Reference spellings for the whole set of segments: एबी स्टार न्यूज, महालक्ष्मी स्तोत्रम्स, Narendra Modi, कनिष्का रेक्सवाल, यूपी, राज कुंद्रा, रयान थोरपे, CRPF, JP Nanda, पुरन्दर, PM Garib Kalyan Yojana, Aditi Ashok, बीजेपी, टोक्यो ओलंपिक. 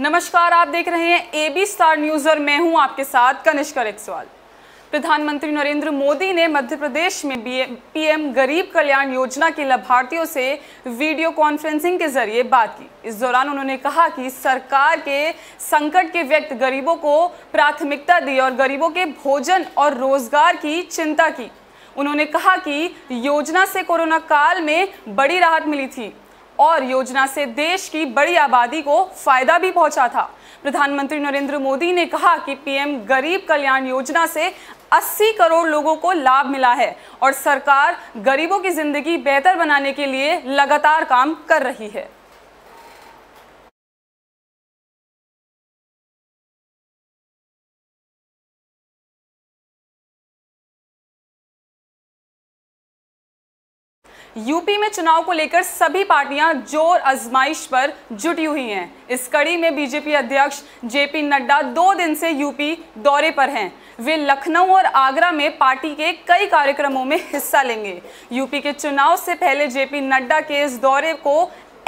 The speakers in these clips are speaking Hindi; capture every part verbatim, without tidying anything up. नमस्कार, आप देख रहे हैं एबी स्टार न्यूज और मैं हूं आपके साथ कनिष्का रेक्सवाल। प्रधानमंत्री नरेंद्र मोदी ने मध्य प्रदेश में पीएम गरीब कल्याण योजना के लाभार्थियों से वीडियो कॉन्फ्रेंसिंग के जरिए बात की। इस दौरान उन्होंने कहा कि सरकार के संकट के व्यक्त गरीबों को प्राथमिकता दी और गरीबों के भोजन और रोजगार की चिंता की। उन्होंने कहा कि योजना से कोरोना काल में बड़ी राहत मिली थी और योजना से देश की बड़ी आबादी को फायदा भी पहुंचा था। प्रधानमंत्री नरेंद्र मोदी ने कहा कि पीएम गरीब कल्याण योजना से अस्सी करोड़ लोगों को लाभ मिला है और सरकार गरीबों की जिंदगी बेहतर बनाने के लिए लगातार काम कर रही है। यूपी में चुनाव को लेकर सभी पार्टियां जोर आजमाइश पर जुटी हुई हैं। इस कड़ी में बीजेपी अध्यक्ष जेपी नड्डा दो दिन से यूपी दौरे पर हैं। वे लखनऊ और आगरा में पार्टी के कई कार्यक्रमों में हिस्सा लेंगे। यूपी के चुनाव से पहले जेपी नड्डा के इस दौरे को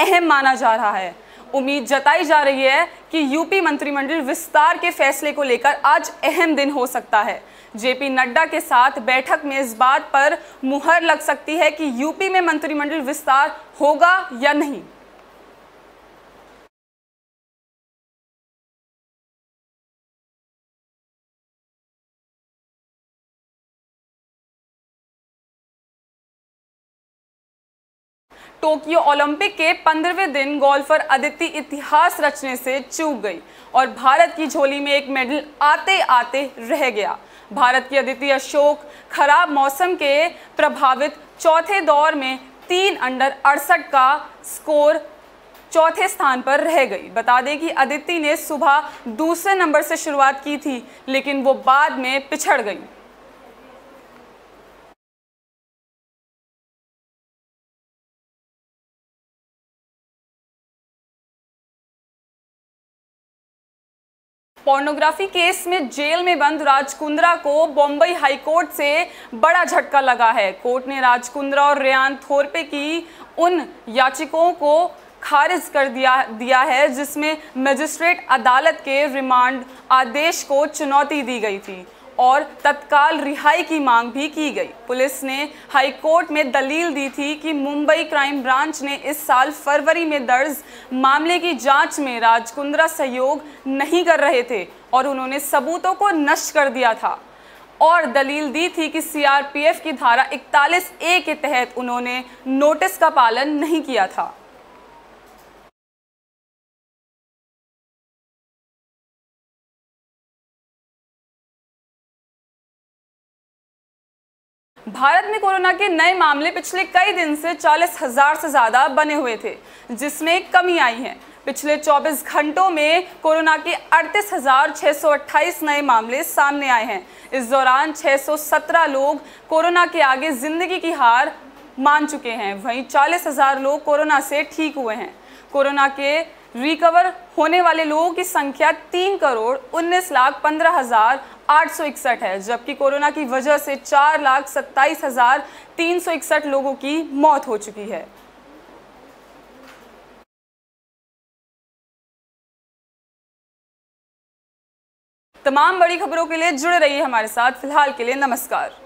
अहम माना जा रहा है। उम्मीद जताई जा रही है कि यूपी मंत्रिमंडल विस्तार के फैसले को लेकर आज अहम दिन हो सकता है। जेपी नड्डा के साथ बैठक में इस बात पर मुहर लग सकती है कि यूपी में मंत्रिमंडल विस्तार होगा या नहीं। टोक्यो ओलंपिक के पंद्रहवें दिन गोल्फर अदिति इतिहास रचने से चूक गई और भारत की झोली में एक मेडल आते आते रह गया। भारत की अदिति अशोक खराब मौसम के प्रभावित चौथे दौर में तीन अंडर अड़सठ का स्कोर चौथे स्थान पर रह गई। बता दें कि अदिति ने सुबह दूसरे नंबर से शुरुआत की थी, लेकिन वो बाद में पिछड़ गई। पोर्नोग्राफी केस में जेल में बंद राज कुंद्रा को बॉम्बई हाई कोर्ट से बड़ा झटका लगा है। कोर्ट ने राज कुंद्रा और रयान थोरपे की उन याचिकाओं को खारिज कर दिया दिया है जिसमें मजिस्ट्रेट अदालत के रिमांड आदेश को चुनौती दी गई थी और तत्काल रिहाई की मांग भी की गई। पुलिस ने हाई कोर्ट में दलील दी थी कि मुंबई क्राइम ब्रांच ने इस साल फरवरी में दर्ज मामले की जांच में राज कुंद्रा सहयोग नहीं कर रहे थे और उन्होंने सबूतों को नष्ट कर दिया था और दलील दी थी कि सीआरपीएफ की धारा इकतालीस ए के तहत उन्होंने नोटिस का पालन नहीं किया था। भारत में कोरोना के नए मामले पिछले कई दिन से चालीस हजार से ज़्यादा बने हुए थे, जिसमें कमी आई है। पिछले चौबीस घंटों में कोरोना के अड़तीस हजार छः सौ अट्ठाईस नए मामले सामने आए हैं। इस दौरान छः सौ सत्रह लोग कोरोना के आगे ज़िंदगी की हार मान चुके हैं। वहीं चालीस हजार लोग कोरोना से ठीक हुए हैं। कोरोना के रिकवर होने वाले लोगों की संख्या तीन करोड़ उन्नीस लाख पंद्रह हजार आठ सौ इकसठ है, जबकि कोरोना की वजह से चार लाख सत्ताईस हजार तीन सौ इकसठ लोगों की मौत हो चुकी है। तमाम बड़ी खबरों के लिए जुड़े रहिए हमारे साथ। फिलहाल के लिए नमस्कार।